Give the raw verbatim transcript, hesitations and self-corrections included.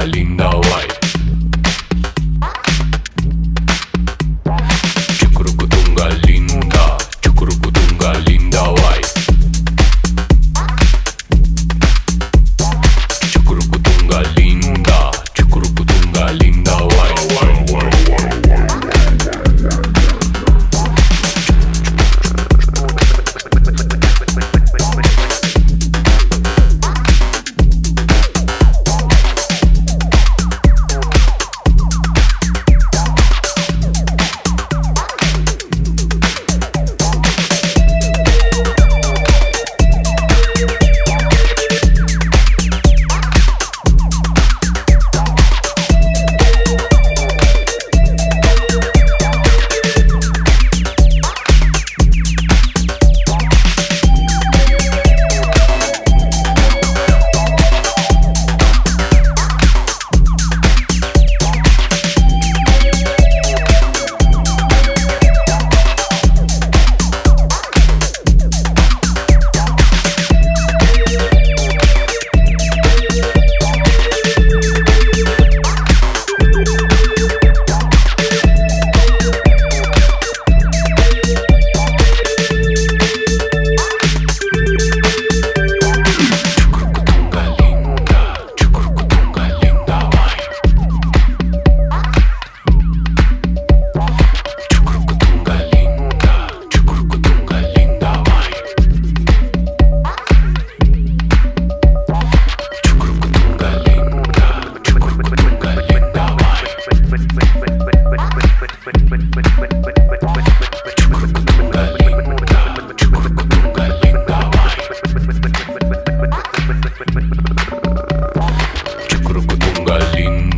Chukrukutunga Linda Wai. Chukrukutunga Linda, Chukrukutunga Linda Wai. Chukrukutunga Linda, Chukrukutunga Linda Wai. Chukrukutunga Linda Wai.